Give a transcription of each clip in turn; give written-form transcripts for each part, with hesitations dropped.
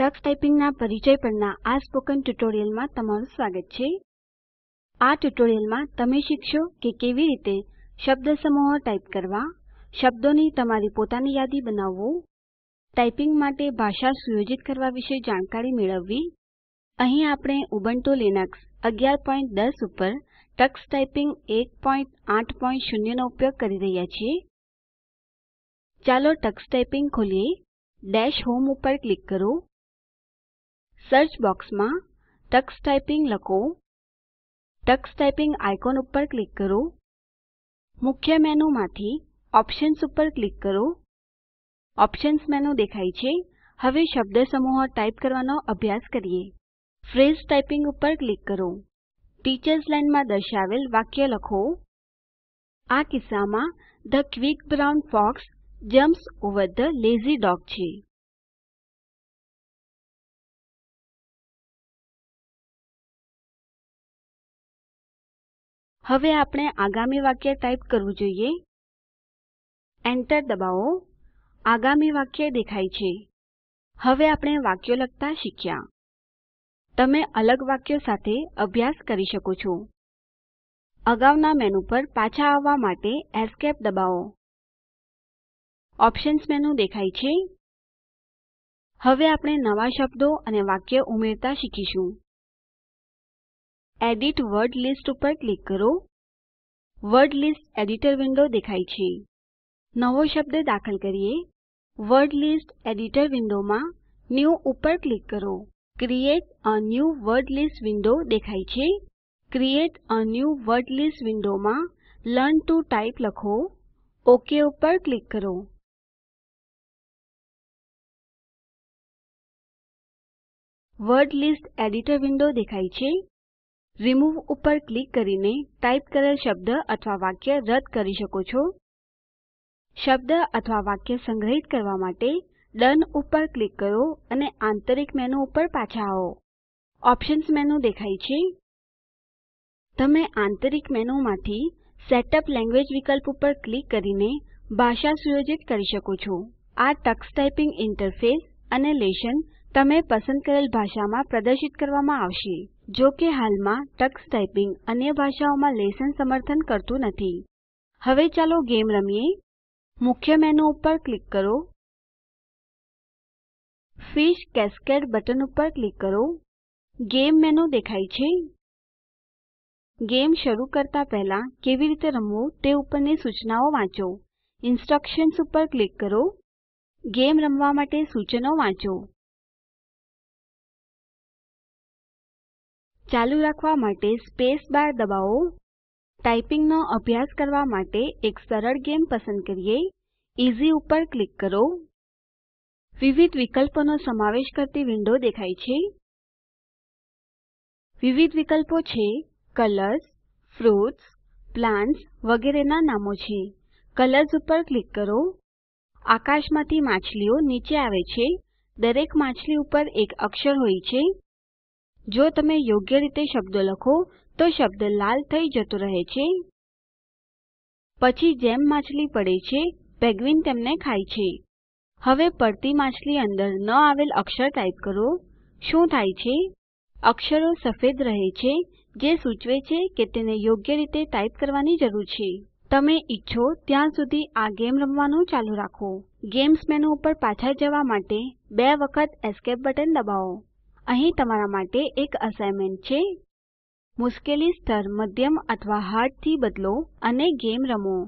Tux ટાઇપિંગના પરિચય પરના આ સ્પોકન ટ્યુટોરિયલમાં તમારું સ્વાગત છે। આ ટ્યુટોરિયલમાં તમે શીખશો કે કેવી રીતે શબ્દસમૂહો ટાઇપ કરવા, શબ્દોની તમારી પોતાની યાદી બનાવવું, ટાઇપિંગ માટે ભાષા સુયોજિત કરવા વિશે જાણકારી મેળવવી। અહીં આપણે ઉબુન્ટુ લિનક્સ 11.10 ઉપર ટક્સ ટાઇપિંગ 1.8.0 નો ઉપયોગ કરી રહ્યા છીએ। ચાલો ટક્સ ટાઇપિંગ ખોલીએ। ડેશ હોમ ઉપર ક્લિક કરો। सर्च बॉक्स में टक्स टाइपिंग लखो। टक्स टाइपिंग आइकॉन पर क्लिक करो। मुख्य मेनू मांथी ऑप्शन्स पर क्लिक करो। ऑप्शन्स मेनू देखाय छे। हवे शब्द समूह टाइप करवानो अभ्यास करिए। फ्रेज टाइपिंग पर क्लिक करो। टीचर्स लाइन में दर्शावेल वाक्य लखो। आ किस्सामां the quick brown fox jumps over the lazy dog છે। હવે આપણે આગામી વાક્ય ટાઇપ કરવું જોઈએ। એન્ટર દબાવો। આગામી વાક્ય દેખાય છે। હવે આપણે વાક્યો લખતા શીખ્યા। તમે અલગ વાક્યો સાથે અભ્યાસ કરી શકો છો। અગાઉના મેનુ પર પાછા આવવા માટે એસ્કેપ દબાવો। ઓપ્શન્સ મેનુ દેખાય છે। હવે આપણે નવા શબ્દો અને વાક્ય ઉમેરતા શીખીશું। एडिट वर्ड लिस्ट पर क्लिक करो। वर्ड लिस्ट एडिटर विंडो दिखाई छे। नवो शब्द दाखल करिए। वर्ड लिस्ट एडिटर विंडो में न्यू पर क्लिक करो। Create a new word list window दिखाई छे। Create a new word list window में लर्न टू टाइप लखो। ओके पर क्लिक करो। वर्ड लिस्ट एडिटर विंडो दिखाई छे। रिमूव ઉપર ક્લિક કરીને ટાઇપ કરેલ શબ્દ અથવા વાક્ય રદ કરી શકો છો। શબ્દ અથવા વાક્ય સંગ્રહિત કરવા માટે ડન ઉપર ક્લિક કરો અને આંતરિક મેનુ ઉપર પાછા આવો। ઓપ્શન્સ મેનુ દેખાય છે। તમે આંતરિક મેનુમાંથી સેટઅપ લેંગ્વેજ વિકલ્પ ઉપર ક્લિક કરીને ભાષા સુયોજિત કરી શકો છો। આ ટક્સ ટાઇપિંગ ઇન્ટરફેસ અને લેશન તમે પસંદ કરેલ ભાષામાં પ્રદર્શિત કરવામાં આવશે। જો કે હાલમાં ટક્સ ટાઇપિંગ અન્ય ભાષાઓમાં લેસન સમર્થન કરતું નથી। હવે ચાલો ગેમ રમીએ। મુખ્ય મેનુ ઉપર ક્લિક કરો। ફિશ કેસ્કેડ બટન ઉપર ક્લિક કરો। ગેમ મેનુ દેખાય છે। ગેમ શરૂ કરતા પહેલા કેવી રીતે રમવું તે ઉપરની સૂચનાઓ વાંચો। ઇન્સ્ટ્રક્શન્સ ઉપર ક્લિક કરો। ગેમ રમવા માટે સૂચનો વાંચો। ચાલુ રાખવા માટે સ્પેસ બાર દબાવો। ટાઇપિંગનો અભ્યાસ કરવા માટે એક સરળ ગેમ પસંદ કરીએ। ઇઝી ઉપર ક્લિક કરો। વિવિધ વિકલ્પોનો સમાવેશ કરતી વિન્ડો દેખાય છે। વિવિધ વિકલ્પો છે કલર્સ, ફ્રૂટ્સ, પ્લાન્ટ્સ વગેરેના નામો છે। કલર્સ ઉપર ક્લિક કરો। આકાશમાંથી માછલીઓ નીચે આવે છે। દરેક માછલી ઉપર એક અક્ષર હોય છે। જો તમે યોગ્ય રીતે શબ્દો લખો તો શબ્દ લાલ થઈ જતો રહે છે। પછી જેમ માછલી પડે છે પેગ્વિન તેમને ખાય છે। હવે પડતી માછલી અંદર ન આવેલ અક્ષર ટાઇપ કરો। શું થાય છે? અક્ષરો સફેદ રહે છે જે સૂચવે છે કે તેને યોગ્ય રીતે ટાઇપ કરવાની જરૂર છે। તમે ઈચ્છો ત્યાં સુધી આ ગેમ રમવાનું ચાલુ રાખો। ગેમ્સ મેનુ ઉપર પાછા જવા માટે બે વખત એસ્કેપ બટન દબાવો। અહીં તમારા માટે એક અસાઇનમેન્ટ છે। મુશ્કેલી સ્તર મધ્યમ અથવા હાર્ડ થી બદલો અને ગેમ રમો।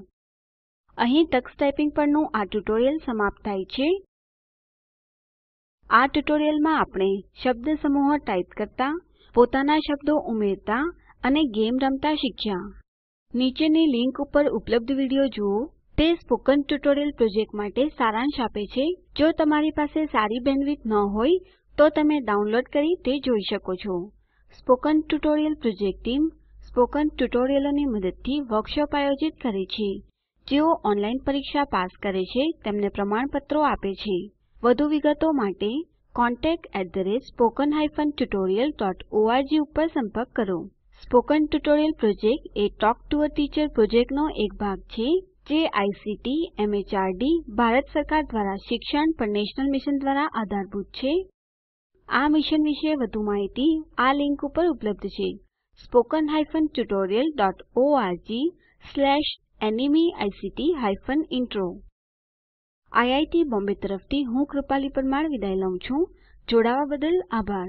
અહીં ટક્સ ટાઇપિંગ પરનું આ ટ્યુટોરિયલ સમાપ્ત થાય છે। આ ટ્યુટોરિયલમાં આપણે શબ્દ સમૂહ ટાઇપ કરતા, પોતાના શબ્દો ઉમેરતા અને ગેમ રમતા શીખ્યા। નીચેની લિંક ઉપર ઉપલબ્ધ વિડિયો જુઓ। તે સ્પોકન ટ્યુટોરિયલ પ્રોજેક્ટ માટે સારાંશ આપે છે। જો તમારી પાસે સારી બેન્ડવિડ્થ ન હોય તો તમે ડાઉનલોડ કરી તે જોઈ શકો છો। Spoken tutorial project team spoken ટ્યુટોરિયલોની મદદથી વર્કશોપ આયોજિત કરે છે। જેઓ ઓનલાઈન પરીક્ષા પાસ કરે છે તેમને પ્રમાણપત્રો આપે છે। વધુ વિગતો માટે contact@spoken-tutorial.org ઉપર સંપર્ક કરો। સ્પોકન ટ્યુટોરિયલ પ્રોજેક્ટ એ ટોક ટુ અ ટીચર પ્રોજેક્ટનો એક ભાગ છે જે આઇસીટી એમએચઆરડી ભારત સરકાર દ્વારા શિક્ષણ પર નેશનલ મિશન દ્વારા આધારભૂત છે। આ મિશન વિશે વધુ માહિતી આ લિંક ઉપર ઉપલબ્ધ છે spoken-tutorial.org/NMEICT-Intro IIT બોમ્બે તરફથી હું કૃપાલી પરમાર વિદાય લઉં છું જોડાવા બદલ આભાર।